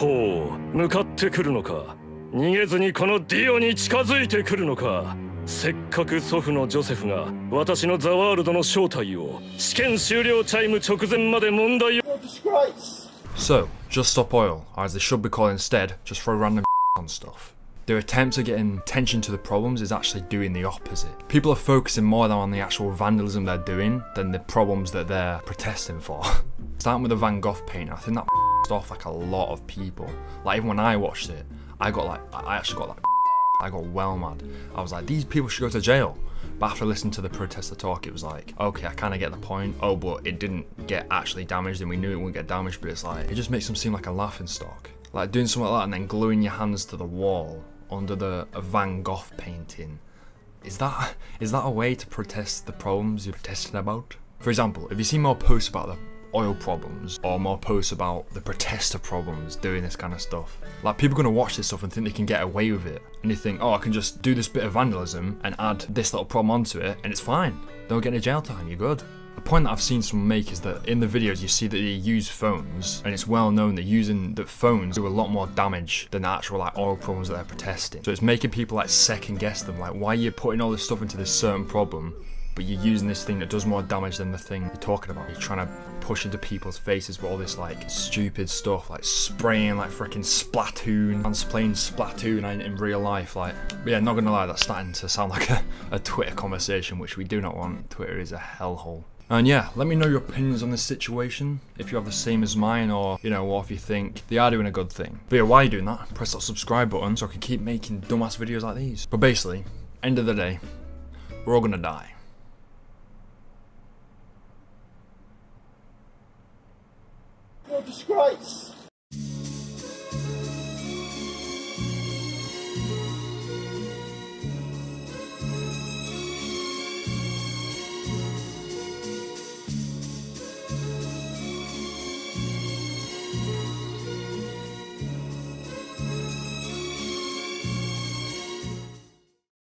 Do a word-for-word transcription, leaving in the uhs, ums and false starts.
ほう、向かってくるのか。逃げずにこのディオに近づいてくるのか。せっかく祖父のジョセフが私のザワールドの正体を試験終了チャイム直前まで問題を。So, Just Stop Oil, as they should be called instead, just throw random on stuff. Their attempt at getting attention to the problems is actually doing the opposite. People are focusing more on the actual vandalism they're doing than the problems that they're protesting for. Starting with the Van Gogh painting, I think that off like a lot of people. Like even when I watched it, I got like, I actually got like, I got well mad. I was like, these people should go to jail. But after listening to the protester talk, it was like, okay, I kind of get the point. Oh, but it didn't get actually damaged, and we knew it wouldn't get damaged. But it's like, it just makes them seem like a laughing stock. Like doing something like that and then gluing your hands to the wall under the a Van Gogh painting. Is that is that a way to protest the problems you're protesting about? For example, if you see more posts about the oil problems or more posts about the protester problems doing this kind of stuff, like people are going to watch this stuff and think they can get away with it, and they think, oh, I can just do this bit of vandalism and add this little problem onto it and it's fine, don't get any jail time, you're good. A point that I've seen someone make is that in the videos you see that they use phones, and it's well known that using the phones do a lot more damage than the actual like oil problems that they're protesting. So it's making people like second guess them, like why are you putting all this stuff into this certain problem, but you're using this thing that does more damage than the thing you're talking about. You're trying to push into people's faces with all this like stupid stuff, like spraying like freaking Splatoon, and playing Splatoon in, in real life. Like, but yeah, not gonna lie, that's starting to sound like a, a Twitter conversation, which we do not want. Twitter is a hellhole. And yeah, let me know your opinions on this situation, if you have the same as mine, or, you know, or if you think they are doing a good thing. But yeah, while you're doing that, press that subscribe button so I can keep making dumbass videos like these. But basically, end of the day, we're all gonna die. Disgrace.